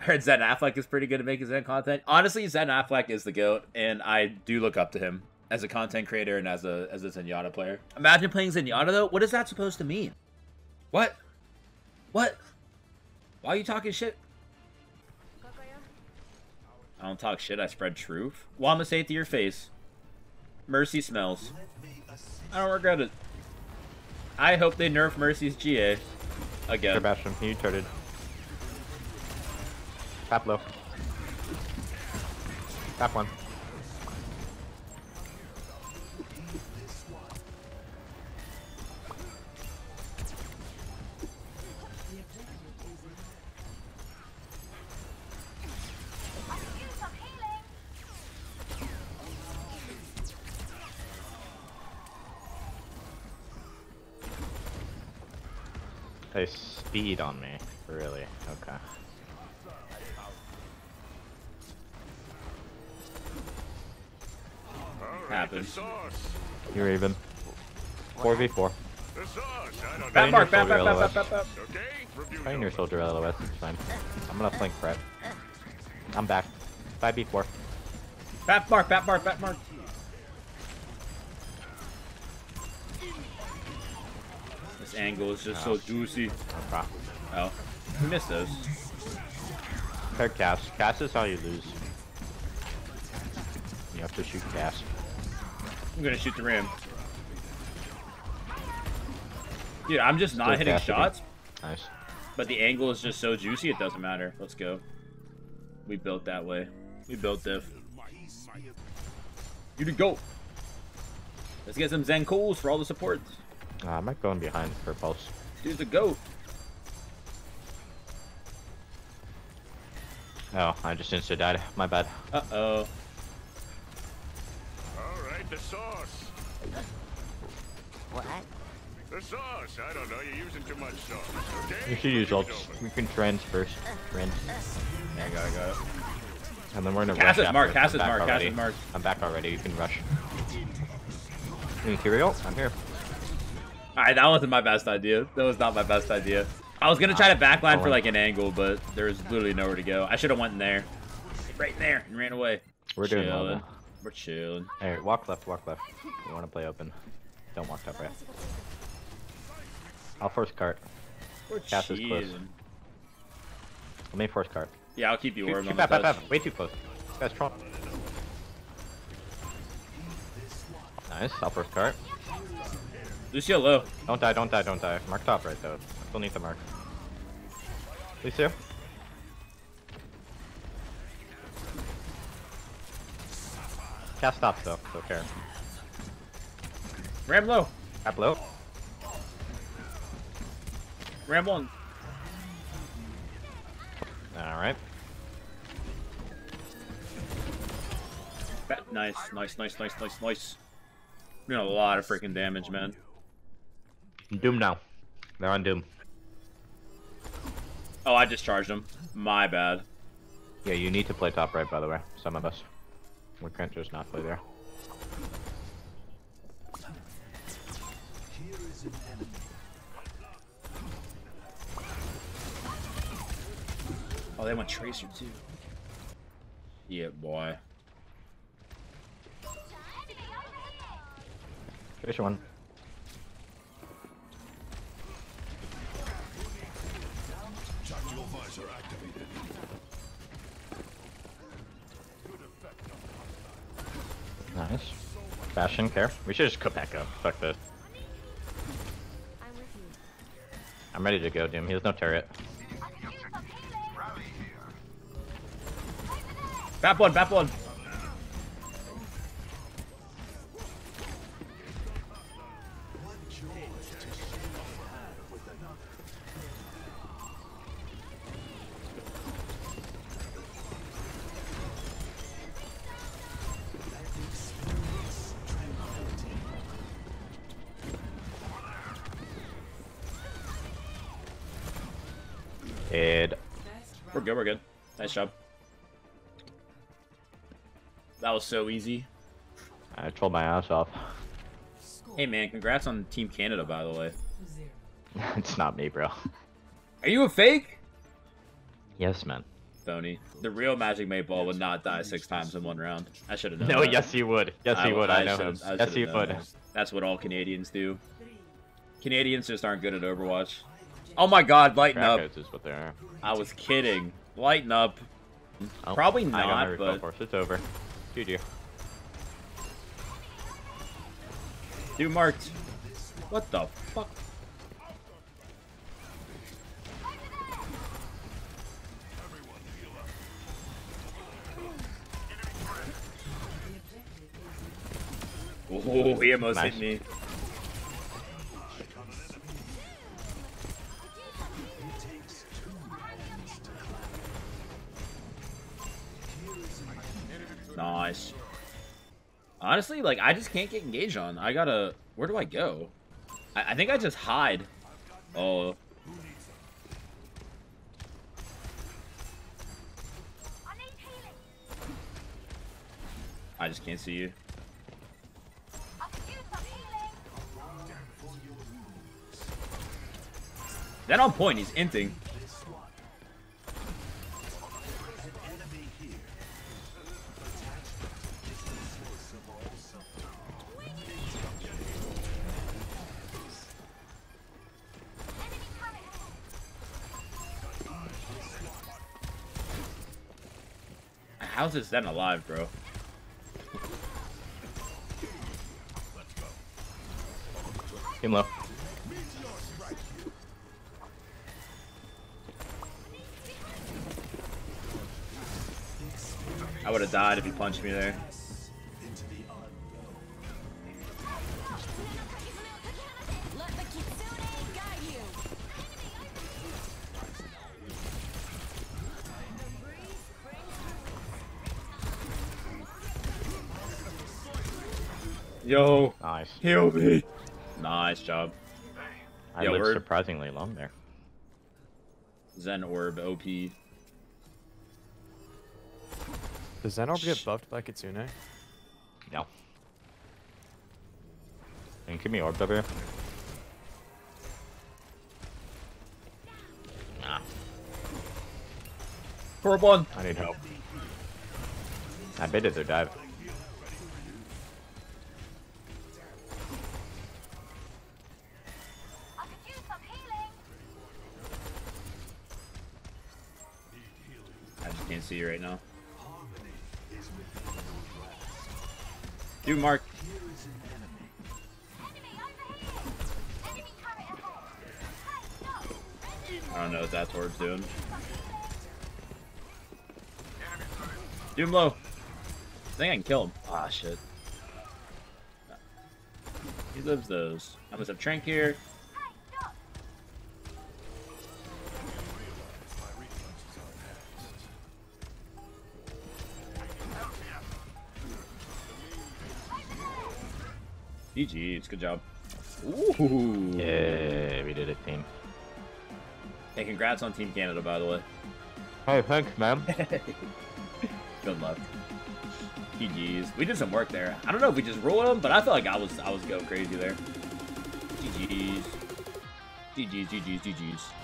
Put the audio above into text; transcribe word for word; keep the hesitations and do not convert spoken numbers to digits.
I heard Zen Affleck is pretty good at making Zen content. Honestly, Zen Affleck is the GOAT, and I do look up to him as a content creator and as a as a Zenyatta player. Imagine playing Zenyatta, though. What is that supposed to mean? What? What? Why are you talking shit? I don't talk shit, I spread truth. Well, I'm gonna say it to your face. Mercy smells. I don't regret it. I hope they nerf Mercy's G A. Again. Sebastian, you turned. Tap low. Tap one. They speed on me, really? Okay. Happens. You're even. four v four. Back mark, back back back back back. Train your soldier L O S, it's fine. I'm gonna flank prep. I'm back. five v four. Back mark, back mark, back mark. This angle is just oh, so juicy. No oh, we missed those. Pair Cass. Cass is how you lose. You have to shoot Cass. I'm gonna shoot the ram. Dude, I'm just not Still hitting Cassidy. shots. Nice. But the angle is just so juicy, it doesn't matter. Let's go. We built that way. We built diff. You to go. Let's get some Zen cools for all the supports. Uh, I might go in behind for pulse. Dude's a goat. Oh, I just insta died. My bad. Uh oh. Alright, the sauce. What? The sauce. I don't know. You're using too much sauce. Okay? You should use ults. We can trans first. Trans. Yeah, I got it, got it. And then we're gonna Cass rush. Cass mark. Cass mark. Cass mark. I'm back already. You can rush. Imperial? I'm here. Alright, that wasn't my best idea. That was not my best idea. I was gonna try to backline for like an angle, but there was literally nowhere to go. I should have went in there. Right in there and ran away. We're doing well. We're chilling. Hey, walk left, walk left. You wanna play open. Don't walk top right. I'll force cart. Cass is close. Let me force cart. Yeah, I'll keep you warm. Way too close. That's Tron. Nice, I'll force cart. Lucio low. Don't die, don't die, don't die. Mark top right though. Still need the mark. Lucio. Cast stops though, don't care. Ram low. Cap low. Ram one. Alright. Nice, nice, nice, nice, nice, nice. Doing a lot of freaking damage, man. Doom now. They're on Doom. Oh, I just charged them. My bad. Yeah, you need to play top right, by the way. Some of us. We can't just not play there. Oh, they want Tracer, too. Yeah, boy. Tracer one. Nice. Fashion care. We should just cut back up. Fuck this. I'm ready to go, Doom. He has no turret. Bap one, bap one. Dead. We're good, we're good. Nice job. That was so easy. I trolled my ass off. Hey man, congrats on Team Canada, by the way. It's not me, bro. Are you a fake? Yes, man. phony. The real Magic Mate Ball would not die six times in one round. I should have known. No, that. yes he would. Yes I, he would. I, I know him. I yes he would. That. That's what all Canadians do. Canadians just aren't good at Overwatch. Oh my God! Lighten up. Is what they are. I was kidding. Lighten up. Oh, probably not, but force. It's over. G G. Dude marked. What the fuck? Oh, he almost nice. hit me. Nice. Honestly, like, I just can't get engaged on. I gotta... Where do I go? I, I think I just hide. Oh. I just can't see you. That on point, he's inting. How's this Zen alive, bro? Team low. I would have died if he punched me there. Yo, nice. Heal me. Nice job. I Yo, lived orb. surprisingly long there. Zen orb O P. Does Zen orb get buffed by Kitsune? No. And give me orb W. Nah. Orb one. I need help. I baited their dive. Can't see you right now. Dude, Mark. I don't know what that torb's doing. Doom low. I think I can kill him. Ah, shit. He lives those. I'm gonna have Trank here. G G's, good job. Ooh. Yeah, we did it, team. Hey, congrats on Team Canada, by the way. Hey, thanks, man. Good luck. G G's. We did some work there. I don't know if we just rolled them, but I feel like I was I was going crazy there. G G's. G G's, G G's, G G's.